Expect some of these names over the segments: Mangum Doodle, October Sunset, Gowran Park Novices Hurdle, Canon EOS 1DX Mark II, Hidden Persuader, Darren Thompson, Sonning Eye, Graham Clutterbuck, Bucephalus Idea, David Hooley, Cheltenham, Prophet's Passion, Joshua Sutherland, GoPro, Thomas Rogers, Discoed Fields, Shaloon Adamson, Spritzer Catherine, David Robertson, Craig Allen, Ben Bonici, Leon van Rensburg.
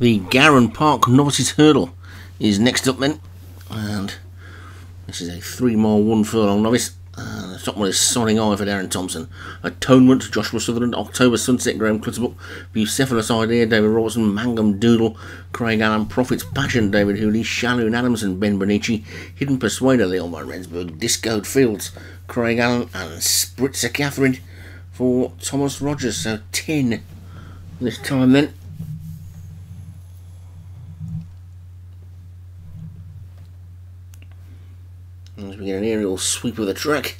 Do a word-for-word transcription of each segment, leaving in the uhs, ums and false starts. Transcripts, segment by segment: The Gowran Park Novices Hurdle is next up then, and this is a three mile one furlong novice. Uh, the top one is Sonning Eye for Darren Thompson. Atonement, Joshua Sutherland. October Sunset, Graham Clutterbuck. Bucephalus Idea, David Robertson. Mangum Doodle, Craig Allen. Prophet's Passion, David Hooley. Shaloon Adamson, Ben Bonici. Hidden Persuader, Leon van Rensburg. Discoed Fields, Craig Allen. And Spritzer Catherine for Thomas Rogers. So ten this time then. As we get an aerial sweep of the track.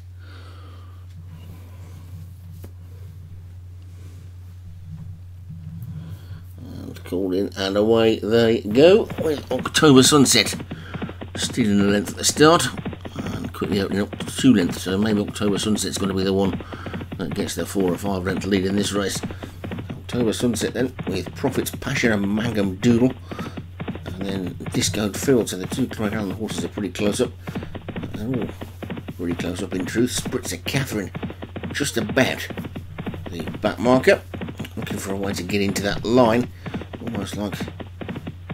And called in, and away they go with October Sunset stealing the length at the start and quickly opening up to two lengths. So maybe October Sunset's going to be the one that gets the four or five length lead in this race. October Sunset then, with Prophet's Passion and Mangum Doodle, and then Discoed Field. So the two Craig Allen horses are pretty close up. Oh, really close up in truth. Spritzer Catherine just about the back marker, looking for a way to get into that line, almost like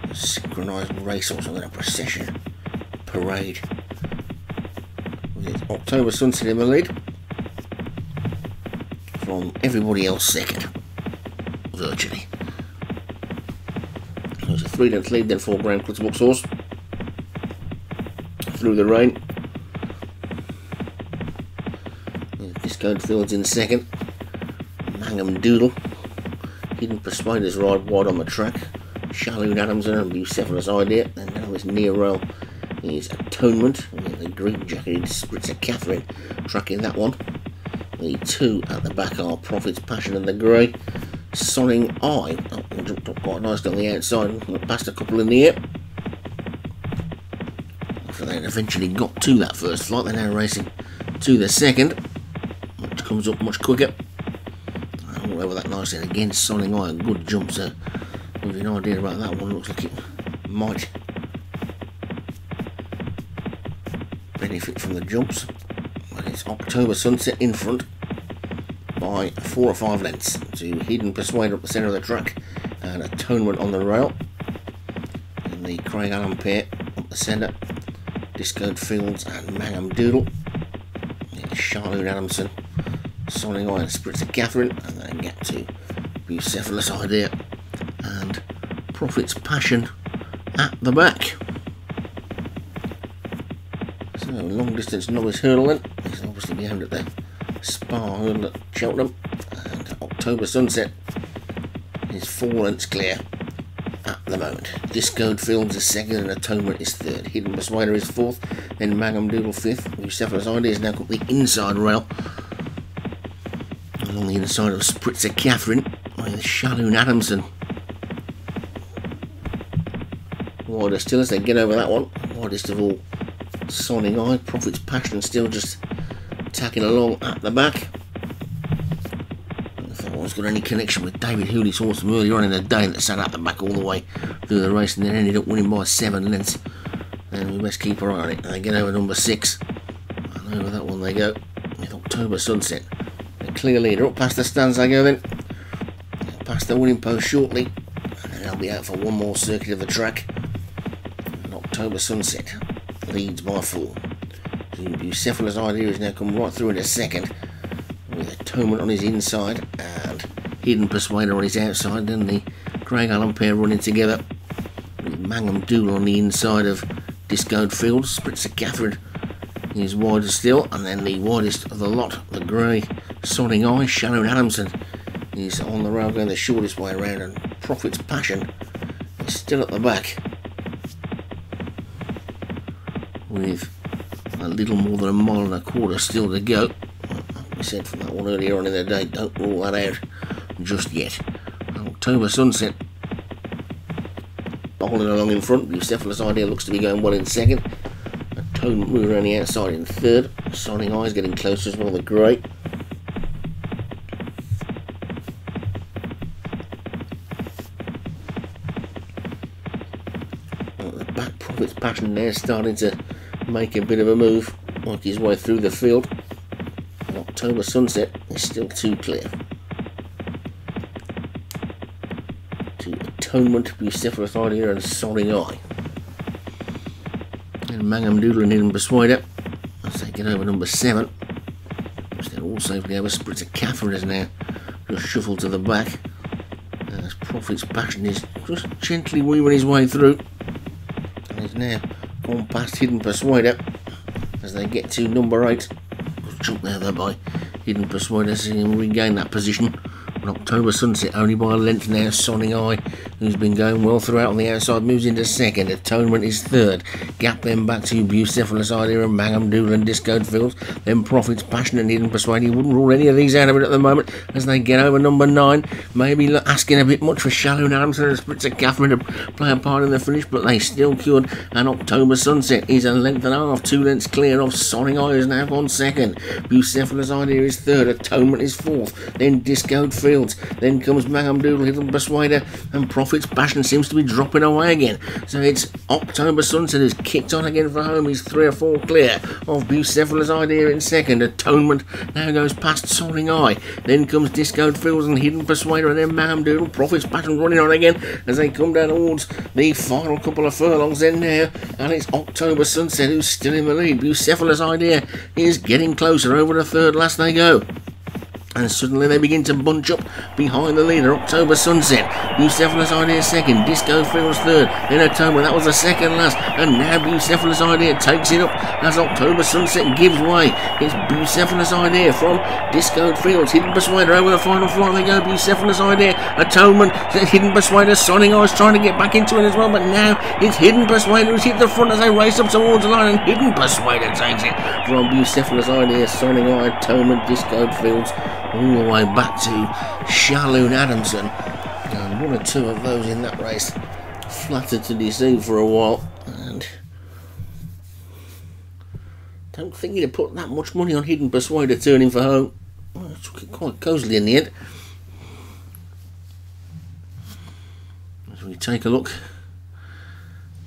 a synchronised race or something, a procession parade, with October Sunset in the lead from everybody else second virtually. There's a three length lead then for Graham Clutterbuck's horse through the rain. Discoed Fields in second, Mangum Doodle. Hidden Persuaders ride wide on the track. Shaloon Adamson and Bucephalus Idea. And now his near rail is Atonement, with the green jacketed Spritzer Catherine tracking that one. The two at the back are Prophet's Passion and the grey. Sonning Eye, oh, jumped up quite nicely on the outside and passed a couple in the air. After they eventually got to that first flight, they're now racing to the second, which comes up much quicker. All over that nicely, and again Sonning Eye, a good jump, so with an idea about that one, looks like it might benefit from the jumps. But it's October Sunset in front by four or five lengths to Hidden Persuader up the centre of the track, and Atonement on the rail, and the Craig Allen pair up the centre, Discoed Fields and Mangum Doodle. It's Shaloon Adamson, Sonning Eye and Spritzer Catherine, and then get to Bucephalus Idea and Prophet's Passion at the back. So long distance novice hurdle then. It's obviously behind at the Spa Hurdle at Cheltenham, and October Sunset is four lengths clear at the moment. Discoed Fields is second and Atonement is third. Hidden Persuader is fourth, then Mangum Doodle fifth. Bucephalus Idea has now got the inside rail along the inside of Spritzer Catherine, with Shaloon Adamson wider still as they get over that one. Widest of all, Sonning Eye. Prophet's Passion still just tacking along at the back. If that one's got any connection with David Hooley's horse from earlier on in the day that sat at the back all the way through the race and then ended up winning by seven lengths, and we must keep our eye on it. And they get over number six, and over that one they go with October Sunset the clear leader. Up past the stands they go then, past the winning post shortly, and then they'll be out for one more circuit of the track, and October Sunset leads by four. The Bucephalus Idea has now come right through in a second, with Atonement on his inside and Hidden Persuader on his outside, and the Craig Allen pair running together, with Mangum Doodle on the inside of Discoed Fields. Spritzer Catherine is wider still, and then the widest of the lot, the grey Sonning Eye. Shaloon Adamson is on the rail going the shortest way around, and Prophet's Passion is still at the back with a little more than a mile and a quarter still to go. Like we said from that one earlier on in the day, don't rule that out just yet. October Sunset bowling along in front. Bucephalus Idea looks to be going well in second. Atonement moving around the outside in third. Sonning Eye is getting closer as well, the grey. At the back, Prophet's Passion there starting to make a bit of a move, work his way through the field. And October Sunset is still too clear to Atonement, Bucephalus Idea and Sonning Eye. And Mangum Doodle and Hidden Persuader as they get over number seven. Which they'll also be over. Spritzer Catherine is now just shuffled to the back as Prophet's Passion is just gently weaving his way through. And he's now gone past Hidden Persuader as they get to number eight. Good jump there though by Hidden Persuader, seeing him regain that position. October Sunset only by a length now. Sonning Eye, who's been going well throughout on the outside, moves into second. Atonement is third. Gap then back to Bucephalus Idea and Mangum Doodle and Discoed Fields. Then Prophets Passion and Hidden Persuader. You wouldn't rule any of these out of it at the moment as they get over number nine. Maybe asking a bit much for Shaloon Adamson and Spritzer Catherine to play a part in the finish, but they still cured. And October Sunset is a length and a half, two lengths clear off. Sonning Eye is now on second. Bucephalus Idea is third. Atonement is fourth. Then Discoed Fields. Then comes Mangum Doodle, Hidden Persuader, and Prophet's Passion seems to be dropping away again. So it's October Sunset who's kicked on again for home. He's three or four clear of Bucephalus Idea in second. Atonement now goes past Sonning Eye. Then comes Discoed Fields and Hidden Persuader, and then Mangum Doodle, Prophet's Passion running on again as they come down towards the final couple of furlongs in there. And it's October Sunset who's still in the lead. Bucephalus Idea is getting closer, over the third last they go. And suddenly they begin to bunch up behind the leader, October Sunset. Bucephalus Idea second, Discoed Fields third, then Atonement. That was the second last, and now Bucephalus Idea takes it up as October Sunset gives way. It's Bucephalus Idea from Discoed Fields, Hidden Persuader over the final flight. They go Bucephalus Idea, Atonement, Hidden Persuader, Sonning Eye's trying to get back into it as well, but now it's Hidden Persuader who's hit the front as they race up towards the line, and Hidden Persuader takes it from Bucephalus Idea, Sonning Eye, Atonement, Discoed Fields, all the way back to Shaloon Adamson. And one or two of those in that race flattered to deceive for a while, and don't think he'd have put that much money on Hidden Persuader turning for home. Well, took it quite cosily in the end. As we take a look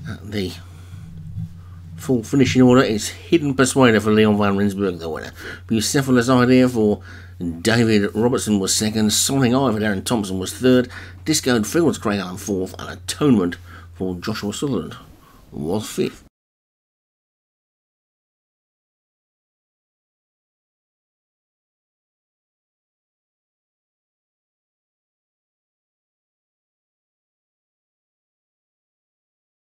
at the full finishing order, it's Hidden Persuader for Leon van Rensburg the winner. Bucephalus Idea for David Robertson was second, Sonning Eye for Darren Thompson was third, Discoed Fields, Craig Allen fourth, and Atonement for Joshua Sutherland was fifth.